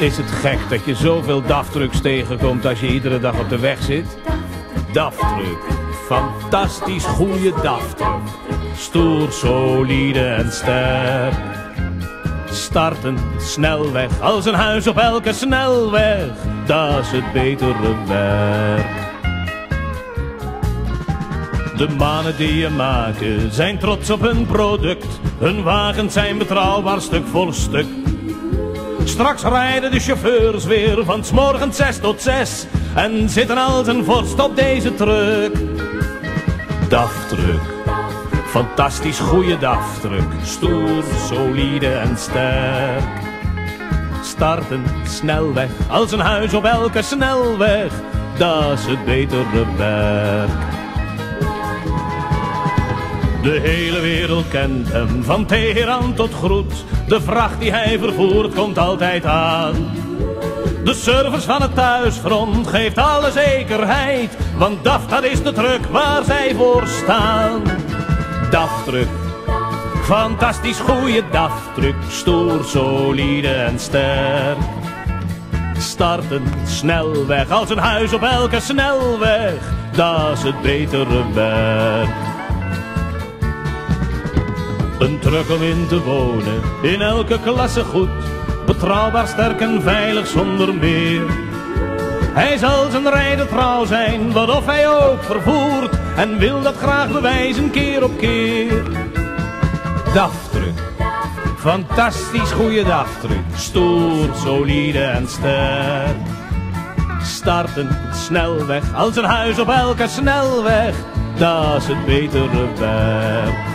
Is het gek dat je zoveel DAF-trucks tegenkomt als je iedere dag op de weg zit? DAF-truck. Fantastisch goede DAF-truck. Stoer, solide en sterk. Startend, snelweg, als een huis op elke snelweg. Dat is het betere werk. De mannen die je maken zijn trots op hun product. Hun wagens zijn betrouwbaar stuk voor stuk. Straks rijden de chauffeurs weer van 's morgens 6 tot 6 en zitten als een vorst op deze truck. DAF-truck. Fantastisch goede DAF-truck. Stoer, solide en sterk. Starten snelweg als een huis op elke snelweg. Dat is het betere werk. De hele wereld kent hem, van Teheran tot Groet. De vracht die hij vervoert komt altijd aan. De service van het thuisfront geeft alle zekerheid, want DAF, dat is de truck waar zij voor staan. DAF-truck. Fantastisch goede DAF-truck. Stoer, solide en sterk. Starten snelweg als een huis op elke snelweg. Dat is het betere werk. Een truck om in te wonen, in elke klasse goed. Betrouwbaar, sterk en veilig zonder meer. Hij zal zijn rijden trouw zijn, wat of hij ook vervoert. En wil dat graag bewijzen keer op keer. DAF-truck. Fantastisch goede DAF-truck. Stoer, solide en sterk. Starten snelweg als een huis op elke snelweg. Dat is het betere werk.